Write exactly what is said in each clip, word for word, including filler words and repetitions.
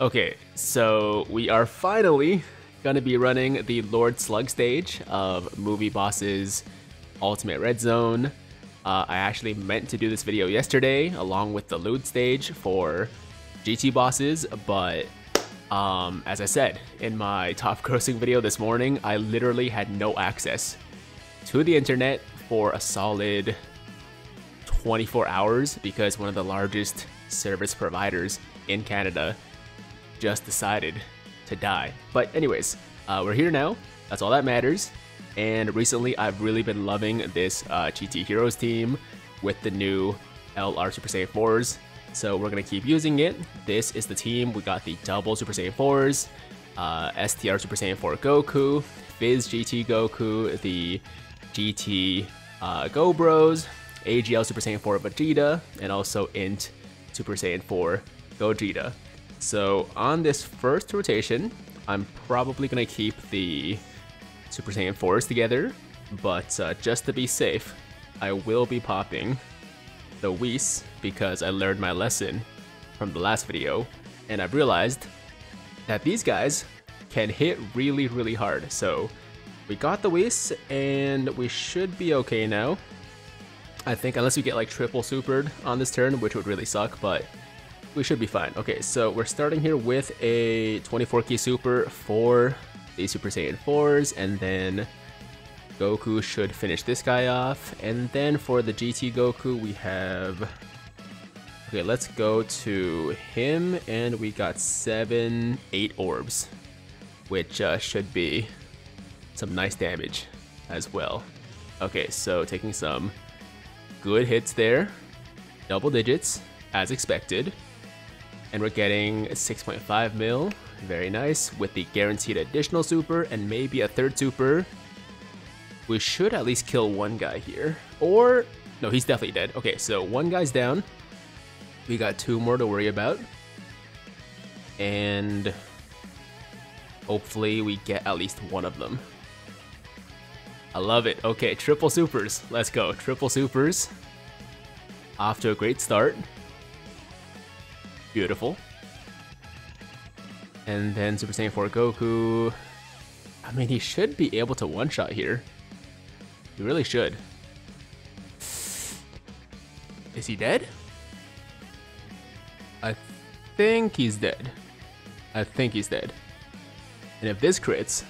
Okay, so we are finally gonna be running the Lord Slug stage of Movie Bosses Ultimate Red Zone. Uh, I actually meant to do this video yesterday along with the Lude stage for G T Bosses, but um, as I said in my top grossing video this morning, I literally had no access to the internet for a solid twenty-four hours because one of the largest service providers in Canada just decided to die. But anyways, uh, we're here now, that's all that matters, and recently I've really been loving this uh, G T Heroes team with the new L R Super Saiyan fours, so we're going to keep using it. This is the team. We got the double Super Saiyan fours, uh, S T R Super Saiyan four Goku, P H Y G T Goku, the G T uh, Go Bros, A G L Super Saiyan four Vegeta, and also I N T Super Saiyan four Gogeta. So on this first rotation, I'm probably going to keep the Super Saiyan fours together, but uh, just to be safe, I will be popping the Whis because I learned my lesson from the last video, and I've realized that these guys can hit really, really hard. So we got the Whis, and we should be okay now. I think unless we get like triple supered on this turn, which would really suck, but we should be fine. Okay, so we're starting here with a twenty-four key super for the Super Saiyan fours, and then Goku should finish this guy off. And then for the G T Goku, we have... Okay, let's go to him, and we got seven, eight orbs, which uh, should be some nice damage as well. Okay, so taking some good hits there, double digits, as expected. And we're getting six point five mil, very nice, with the guaranteed additional super and maybe a third super. We should at least kill one guy here, or no, he's definitely dead. Okay, so one guy's down, we got two more to worry about, and hopefully we get at least one of them. I love it. Okay, triple supers, let's go, triple supers, off to a great start. Beautiful. And then Super Saiyan four Goku. I mean, he should be able to one-shot here. He really should. Is he dead? I think he's dead. I think he's dead. And if this crits...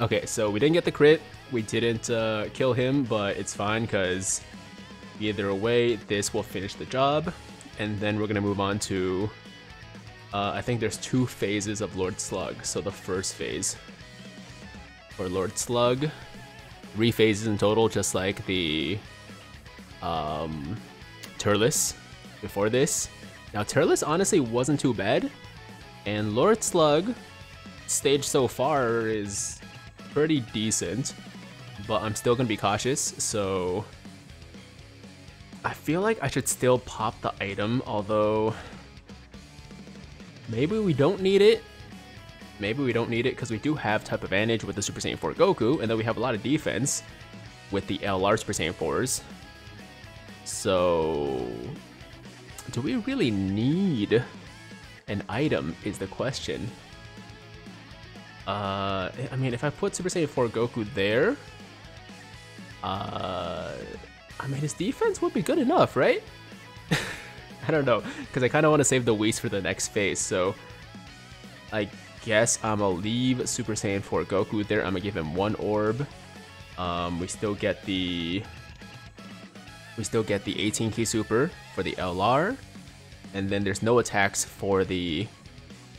Okay, so we didn't get the crit. We didn't uh, kill him, but it's fine because either way, this will finish the job. And then we're gonna move on to, uh, I think there's two phases of Lord Slug. So the first phase for Lord Slug, three phases in total, just like the um, Turles before this. Now Turles honestly wasn't too bad, and Lord Slug stage so far is pretty decent, but I'm still gonna be cautious, so I feel like I should still pop the item, although maybe we don't need it. Maybe we don't need it because we do have type advantage with the Super Saiyan four Goku, and then we have a lot of defense with the L R Super Saiyan fours. So do we really need an item is the question. Uh, I mean, if I put Super Saiyan four Goku there, uh... I mean, his defense would be good enough, right? I don't know, because I kind of want to save the Whis for the next phase, so I guess I'm going to leave Super Saiyan four Goku there. I'm going to give him one orb. Um, we still get the we still get the eighteen key super for the L R, and then there's no attacks for the,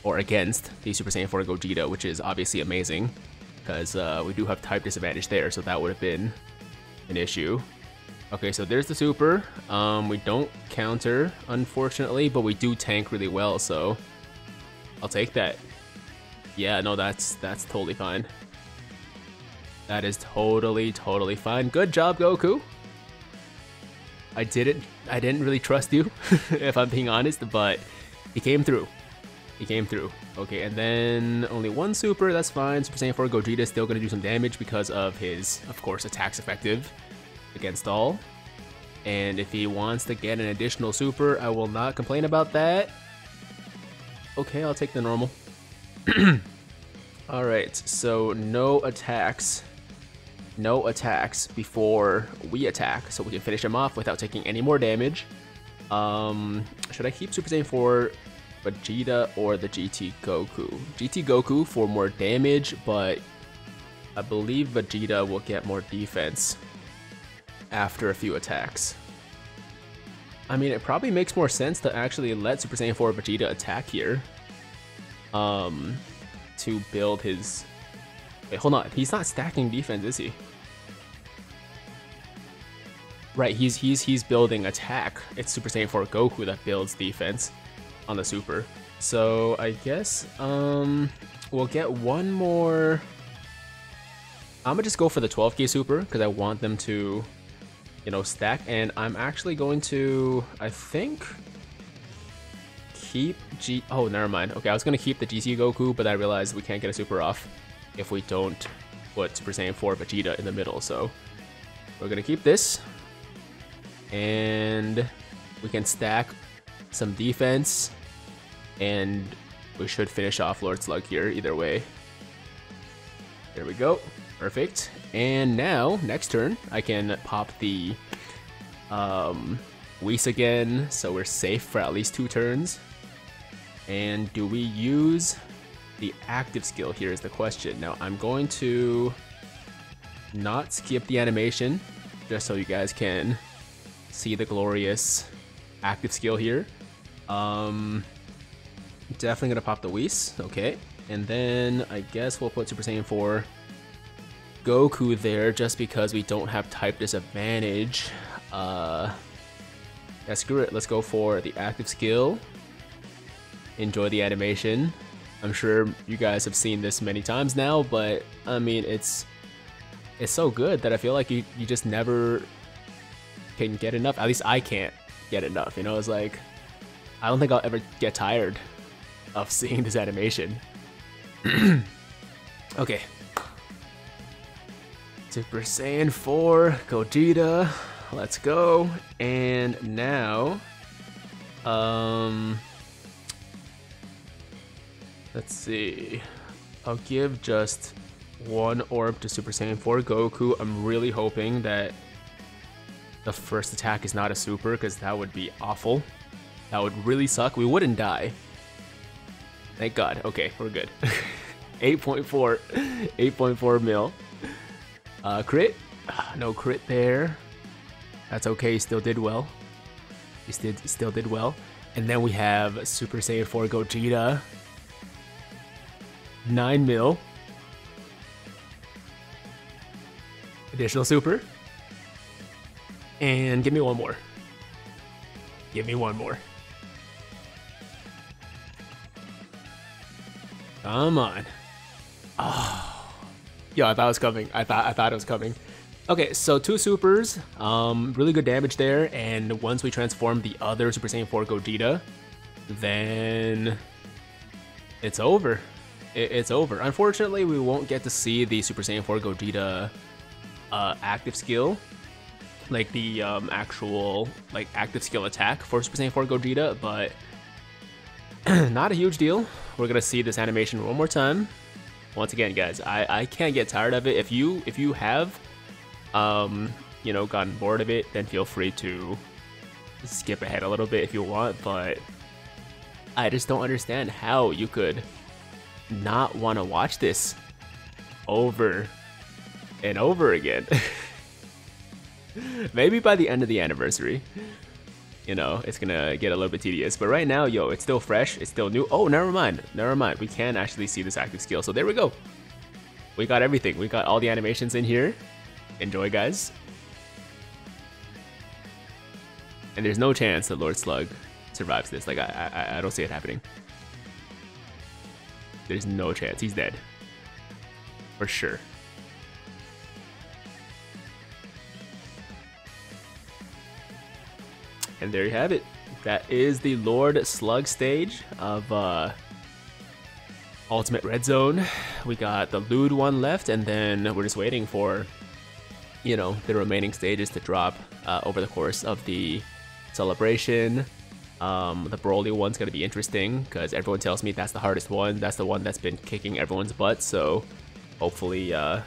or against, the Super Saiyan four Gogeta, which is obviously amazing, because uh, we do have type disadvantage there, so that would have been an issue. Okay, so there's the super. Um, we don't counter, unfortunately, but we do tank really well, so I'll take that. Yeah, no, that's that's totally fine. That is totally, totally fine. Good job, Goku. I didn't, I didn't really trust you, if I'm being honest, but he came through. He came through. Okay, and then only one super. That's fine. Super Saiyan four Gogeta is still gonna do some damage because of his, of course, attacks effective against all, and if he wants to get an additional super, I will not complain about that. Okay, I'll take the normal. Alright, so no attacks. No attacks before we attack, so we can finish him off without taking any more damage. Um, should I keep Super Saiyan four Vegeta or the G T Goku? G T Goku for more damage, but I believe Vegeta will get more defense after a few attacks. I mean, it probably makes more sense to actually let Super Saiyan four Vegeta attack here. Um, to build his... Wait, hold on. He's not stacking defense, is he? Right, he's he's he's building attack. It's Super Saiyan four Goku that builds defense on the super. So I guess um we'll get one more. I'm gonna just go for the twelve K super because I want them to, you know, stack. And I'm actually going to, I think, keep G. Oh, never mind. Okay, I was gonna keep the G T Goku, but I realized we can't get a super off if we don't put Super Saiyan four Vegeta in the middle. So we're gonna keep this. And we can stack some defense, and we should finish off Lord Slug here either way. There we go, perfect. And now, next turn, I can pop the um, Whis again, so we're safe for at least two turns. And do we use the active skill here is the question. Now I'm going to not skip the animation, just so you guys can see the glorious active skill here. Um, definitely gonna pop the Whis, okay. And then I guess we'll put Super Saiyan four Goku there just because we don't have type disadvantage. Uh, yeah, screw it, let's go for the active skill. Enjoy the animation. I'm sure you guys have seen this many times now, but I mean, it's it's so good that I feel like you, you just never can get enough. At least I can't get enough, you know. It's like I don't think I'll ever get tired of seeing this animation. Okay, Super Saiyan four Gogeta, let's go. And now um let's see, I'll give just one orb to Super Saiyan four Goku. I'm really hoping that the first attack is not a super, because that would be awful. That would really suck. We wouldn't die. Thank God. Okay, we're good. eight point four, eight point four mil. Uh, crit? No crit there. That's okay. He still did well. He still, still did well. And then we have Super Saiyan four Gogeta. nine mil. Additional super. And give me one more. Give me one more. Come on. Oh. Yo, I thought it was coming. I thought I thought it was coming. Okay, so two supers. Um, really good damage there. And once we transform the other Super Saiyan four Gogeta, then it's over. It, it's over. Unfortunately, we won't get to see the Super Saiyan four Gogeta uh, active skill. Like the um, actual like active skill attack for Super Saiyan four Gogeta, but not a huge deal. We're gonna see this animation one more time. Once again, guys, I, I can't get tired of it. If you if you have, um, you know, gotten bored of it, then feel free to skip ahead a little bit if you want. But I just don't understand how you could not want to watch this over and over again. Maybe by the end of the anniversary, you know, it's gonna get a little bit tedious. But right now, yo, it's still fresh, it's still new. Oh, never mind, never mind. We can actually see this active skill. So there we go. We got everything. We got all the animations in here. Enjoy, guys. And there's no chance that Lord Slug survives this. Like, I, I, I don't see it happening. There's no chance. He's dead. For sure. And there you have it. That is the Lord Slug stage of uh, Ultimate Red Zone. We got the lewd one left, and then we're just waiting for, you know, the remaining stages to drop uh, over the course of the celebration. Um, the Broly one's gonna be interesting because everyone tells me that's the hardest one. That's the one that's been kicking everyone's butt. So hopefully uh,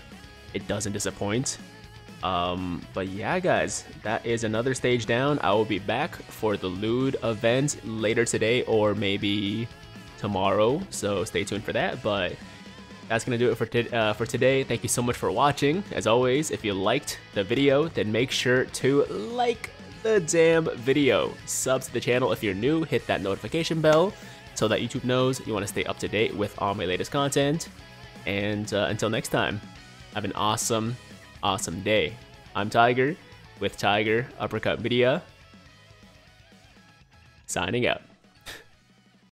it doesn't disappoint. Um, but yeah, guys, that is another stage down. I will be back for the Lude event later today or maybe tomorrow. So stay tuned for that. But that's gonna do it for uh, for today. Thank you so much for watching. As always, if you liked the video, then make sure to like the damn video. Sub to the channel if you're new. Hit that notification bell so that YouTube knows you want to stay up to date with all my latest content. And uh, until next time, have an awesome, awesome day. I'm Tiger with Tiger Uppercut Media. Signing out.